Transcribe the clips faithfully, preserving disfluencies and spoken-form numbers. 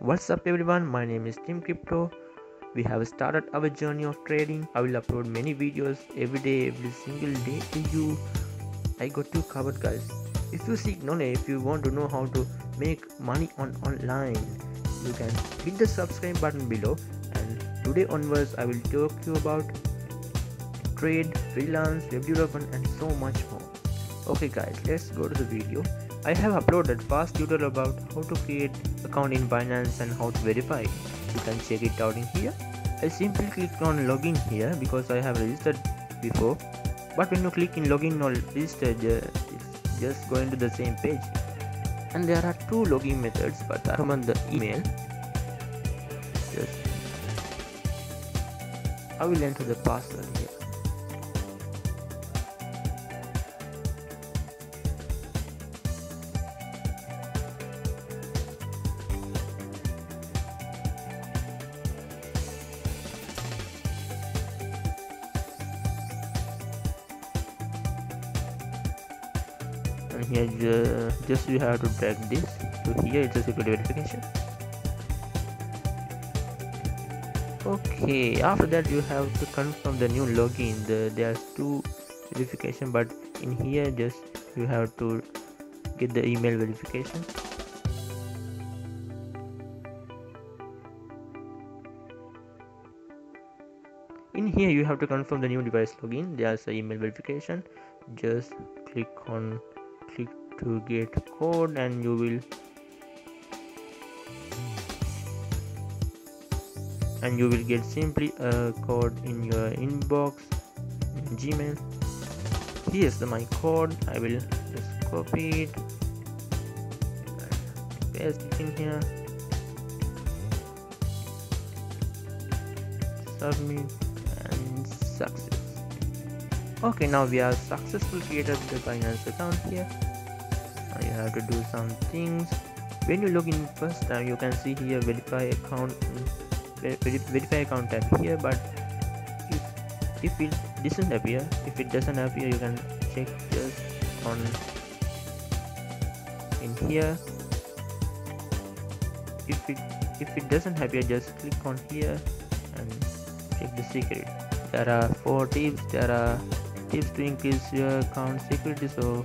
What's up everyone, my name is Tim Crypto. We have started our journey of trading. I will upload many videos every day, every single day to you. I got you covered guys. If you seek knowledge, if you want to know how to make money on online, you can hit the subscribe button below. And today onwards I will talk to you about trade, freelance, web development and so much more. Okay guys, let's go to the video. I have uploaded first tutorial about how to create account in Binance and how to verify it. You can check it out in here. I simply click on login here because I have registered before, but when you click in login or register, it's just going to the same page. And there are two login methods, but I recommend the email. Just I will enter the password here. And here just you have to drag this to here. It's a security verification. Okay, after that you have to confirm the new login. The, there's two verification, but in here just you have to get the email verification. In here you have to confirm the new device login. There's an email verification. Just click on click to get code and you will and you will get simply a code in your inbox in Gmail. Here's the my code. I will just copy it and paste it in here, submit and success. Okay, now we have successfully created the Binance account here. Now you have to do some things. When you log in first time, you can see here verify account, ver ver verify account tab here. But if, if it doesn't appear, if it doesn't appear, you can check just on in here. If it if it doesn't appear, just click on here and check the secret. There are four tips. There are tips to increase your account security. So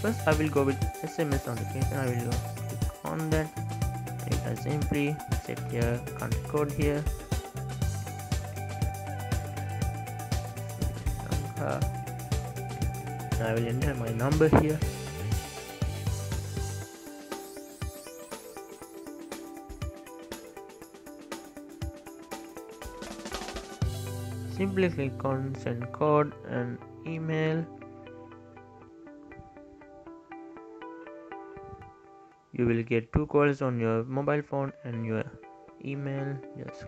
first I will go with S M S authentication. I will click on that. You can simply set your account code here. And I will enter my number here. Simply click on send code and email. You will get two calls on your mobile phone and your email. Just,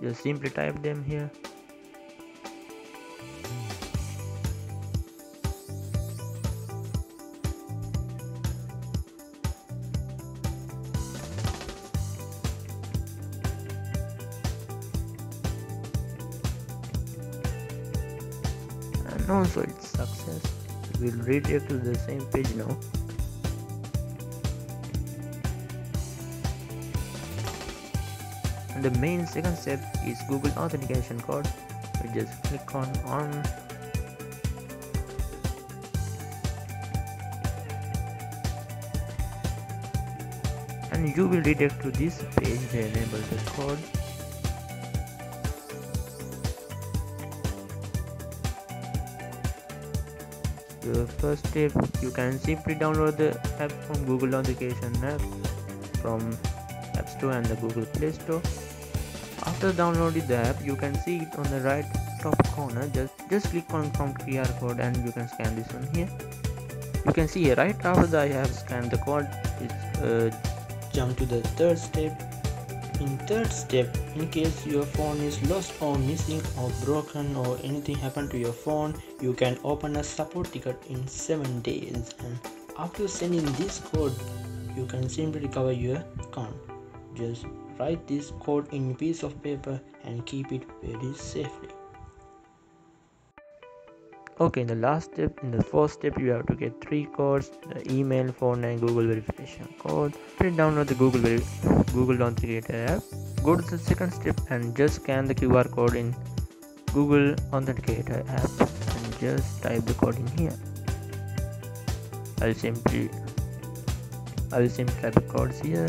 just simply type them here. And also it's success. We'll redirect to the same page now. And the main second step is Google authentication code. We just click on on. And you will redirect to this page to enable the code. The first step, you can simply download the app from Google Authentication app from App Store and the Google Play Store. After downloading the app, you can see it on the right top corner. Just just click on from Q R code and you can scan this one here. You can see right after that I have scanned the code. It's uh, jump to the third step. In third step, in case your phone is lost or missing or broken or anything happened to your phone, you can open a support ticket in seven days, and after sending this code you can simply recover your account. Just write this code in a piece of paper and keep it very safely. Okay, in the last step, in the first step, you have to get three codes: the email, phone, and Google verification code. Print download the Google Google Authenticator app. Go to the second step and just scan the Q R code in Google Authenticator app and just type the code in here. I'll simply I'll simply type the codes here.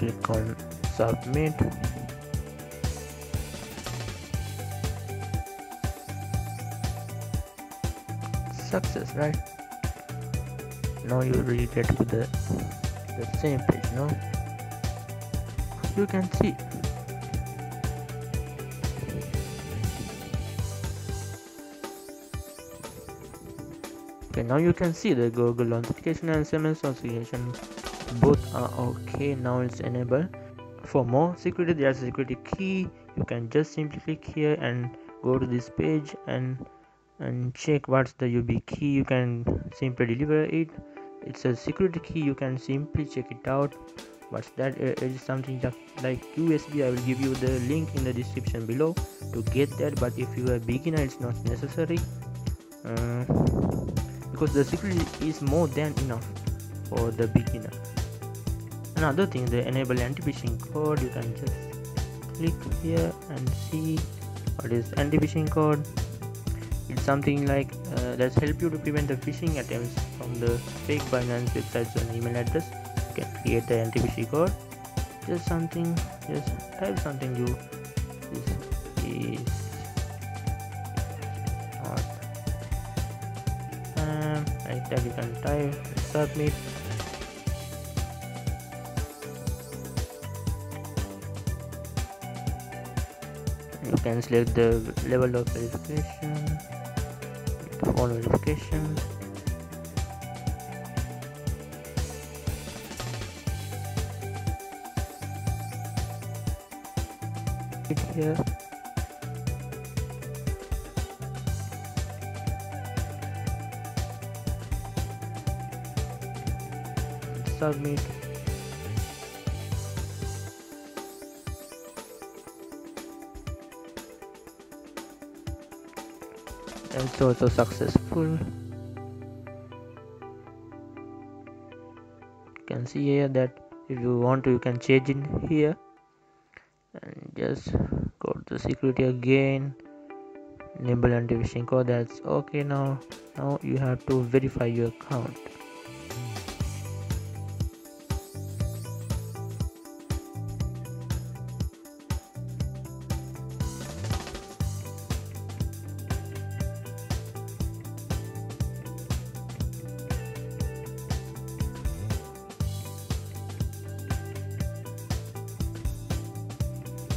Click on submit. Success, right? Now you will get to the, the same page. Now you can see okay now you can see the Google Authentication and S M S Authentication, both are okay. Now it's enable. For more security, there's a security key. You can just simply click here and go to this page and and check what's the Yubi key. You can simply deliver it. It's a security key. You can simply check it out. What's that? It is something like U S B. I will give you the link in the description below to get that, but if you are a beginner, it's not necessary, uh, because the security is more than enough for the beginner. Another thing, the enable anti-phishing code. You can just click here and see what is anti-phishing code. It's something like uh, that's help you to prevent the phishing attempts from the fake Binance websites and email address. You can create the anti-phishing code. Just something, just type something you. This is not. Um, I type you can type submit. You can select the level of verification, phone verification. Click here. Submit. And so also successful. You can see here that if you want to, you can change in here and just go to security again, enable anti-phishing code. That's okay. Now now you have to verify your account.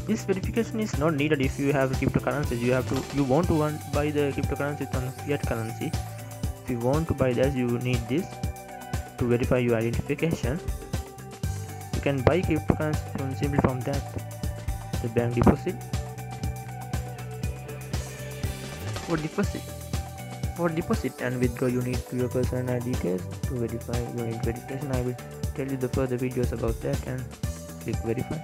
This verification is not needed if you have cryptocurrencies. You have to, you want to buy the cryptocurrencies on fiat currency. If you want to buy that, you need this to verify your identification. You can buy cryptocurrencies from simply from that, the bank deposit. For deposit, for deposit and withdraw, you need your personal details to verify your verification. I will tell you the further videos about that. And click verify.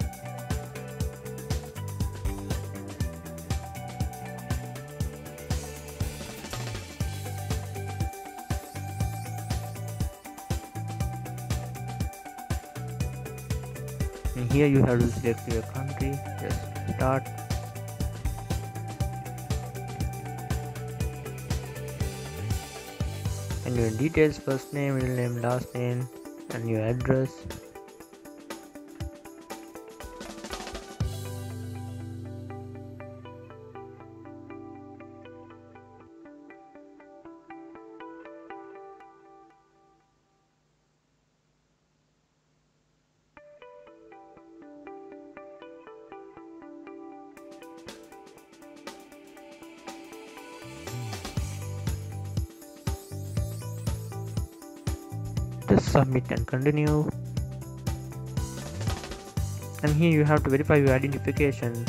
And here you have to select your country. Just start. And your details: first name, middle name, last name, and your address. this submit and continue. And here you have to verify your identification.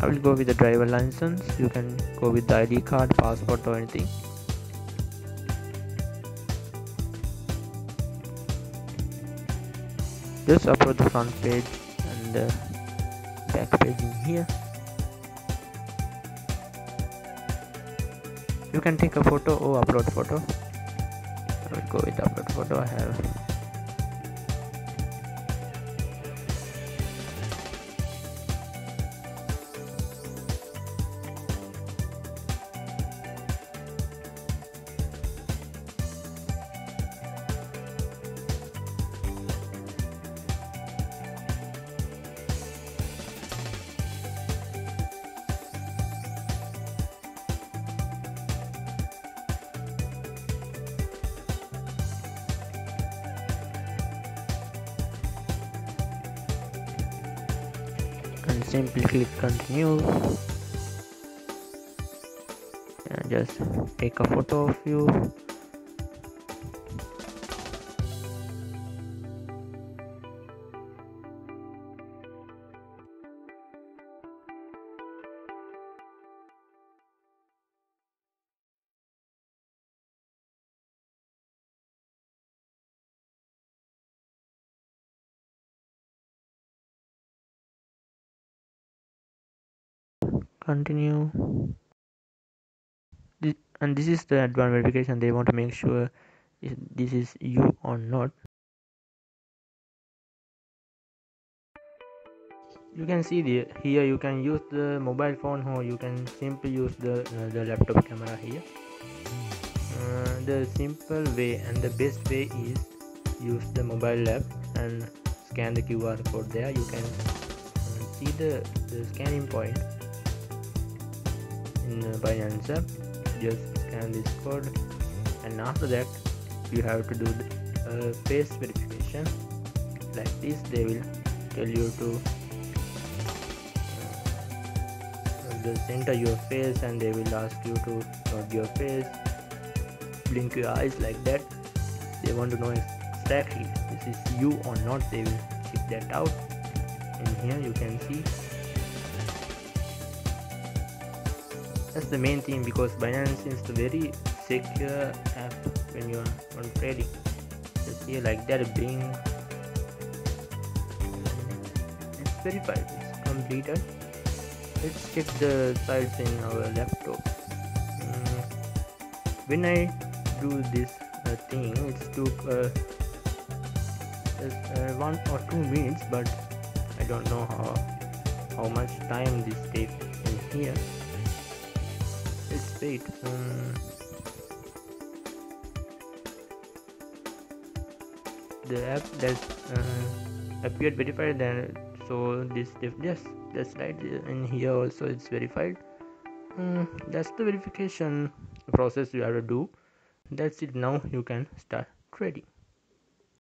I will go with the driver license. You can go with the I D card, passport or anything. Just upload the front page and the back page in here. You can take a photo or upload photo. I will go with upload photo. I have and simply click continue and just take a photo of you. Continue. This, and this is the advanced verification. They want to make sure if this is you or not. You can see the, here you can use the mobile phone or you can simply use the, uh, the laptop camera here. Uh, the simple way and the best way is use the mobile app and scan the Q R code there. You can uh, see the, the scanning point. Binance app, just scan this code, and after that you have to do the uh, face verification. Like this, they will tell you to uh, enter your face, and they will ask you to nod your face, blink your eyes like that. They want to know exactly if this is you or not. They will check that out. And here you can see. That's the main thing, because Binance is the very secure app when you are on trading. Just here like that, bing. It's verified, it's completed. Let's check the sites in our laptop. Mm. When I do this uh, thing, it took uh, uh, one or two minutes, but I don't know how how much time this takes in here. Let's wait. Um, the app that uh, appeared verified, then so this diff yes, that's right. And here also it's verified. Um, that's the verification process you have to do. That's it. Now you can start trading.